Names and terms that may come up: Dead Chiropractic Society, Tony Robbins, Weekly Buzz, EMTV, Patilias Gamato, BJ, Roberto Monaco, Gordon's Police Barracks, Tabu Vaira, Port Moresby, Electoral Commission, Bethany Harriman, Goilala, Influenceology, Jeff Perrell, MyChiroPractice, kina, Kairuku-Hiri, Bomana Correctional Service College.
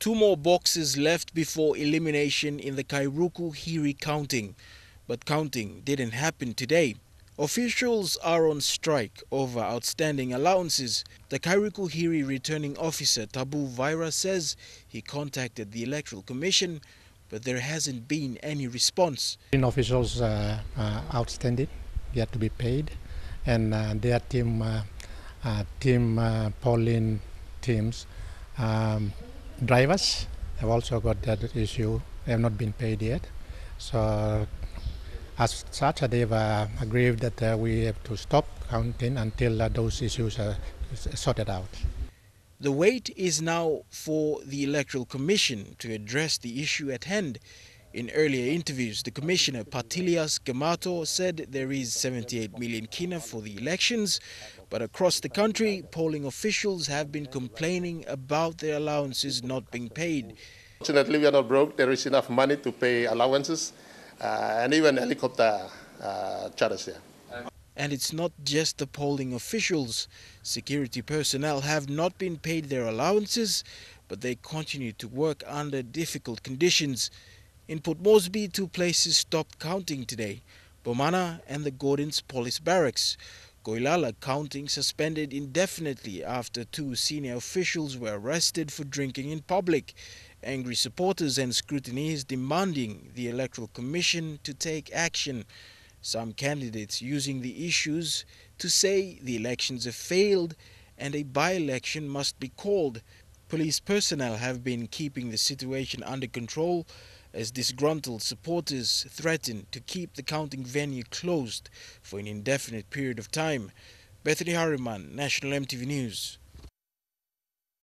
Two more boxes left before elimination in the Kairuku-Hiri counting. But counting didn't happen today. Officials are on strike over outstanding allowances. The Kairuku-Hiri returning officer Tabu Vaira says he contacted the Electoral Commission, but there hasn't been any response. Officials are outstanding, they have to be paid, and their team, polling teams, drivers have also got that issue. They have not been paid yet. So, as such, they've agreed that we have to stop counting until those issues are sorted out. The wait is now for the Electoral Commission to address the issue at hand. In earlier interviews, the Commissioner Patilias Gamato said there is 78 million kina for the elections, but across the country, polling officials have been complaining about their allowances not being paid. Fortunately, we are not broke. There is enough money to pay allowances. And even helicopter charters here. And it's not just the polling officials. Security personnel have not been paid their allowances, but they continue to work under difficult conditions. In Port Moresby, two places stopped counting today, Bomana and the Gordon's Police Barracks. Goilala counting suspended indefinitely after two senior officials were arrested for drinking in public. Angry supporters and scrutineers demanding the Electoral Commission to take action. Some candidates using the issues to say the elections have failed and a by-election must be called. Police personnel have been keeping the situation under control as disgruntled supporters threaten to keep the counting venue closed for an indefinite period of time. Bethany Harriman, National EMTV News.